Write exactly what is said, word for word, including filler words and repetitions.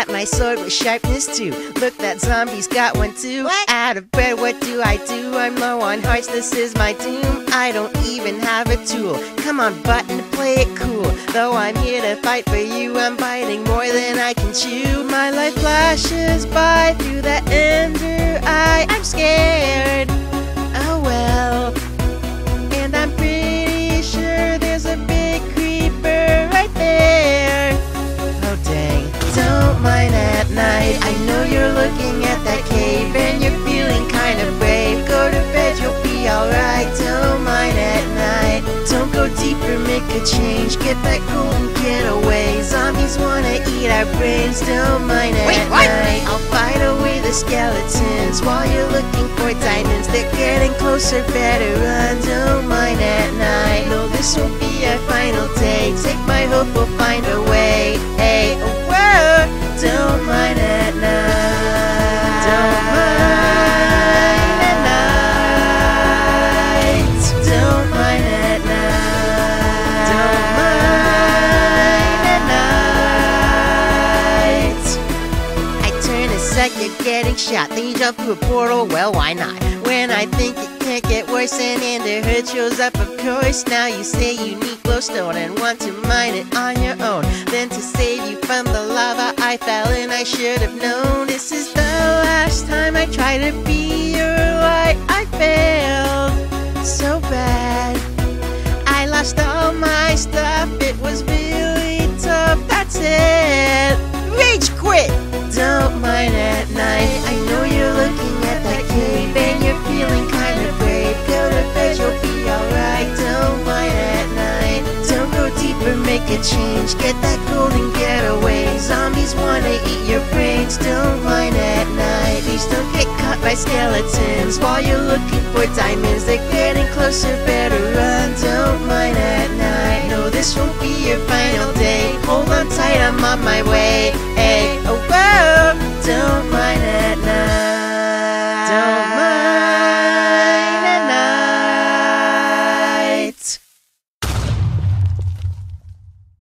at my sword with sharpness too. Look, that zombie's got one too. What? Out of bed, what do I do? I'm low on hearts, this is my doom. I don't even have a tool. Come on, button, play it cool. Though I'm here to fight for you, I'm biting more than I can chew. My life flashes by through that ender eye. I'm scared. Oh well. And I'm pretty sure there's a big creeper right there. Oh dang. Don't mine at night. I know you're looking at that cave and you're feeling kind of brave. Go to bed, you'll be alright. Don't mine at night. Don't go deeper, make a change. Get back cool and get away. Zombies wanna eat our brains. Don't mine at Wait, what? night. I'll fight away the skeletons while you're looking for diamonds. They're getting closer, better run. Don't mine at night. No, this won't be our final day. Take my hope, we'll find a way. Hey, whoa! Don't mine at night. Don't mine at night. Don't mine at night. Don't mine at night. I turn a sec, you're getting shot. Then you jump through a portal, well, why not? When I think it can't get worse, and Ender Hood shows up, of course. Now you say you need glowstone and want to mine it on your own. Then to save you from the lava, I fell and I should have known. This is the last time I try to be your light. I failed so bad. I lost all my stuff. It was really tough. That's it. Rage quit. Don't mine at night. I know you're looking at that cave and you're feeling kind of brave. Go to bed, you'll be alright. Don't mine at night. Don't go deeper, make a change. Get that gold and get away. Zombies wanna eat your brains. Don't mine at night. Please don't get caught by skeletons while you're looking for diamonds. They're getting closer, better run. Don't mine at night. No, this won't be your final day. Hold on tight, I'm on my way.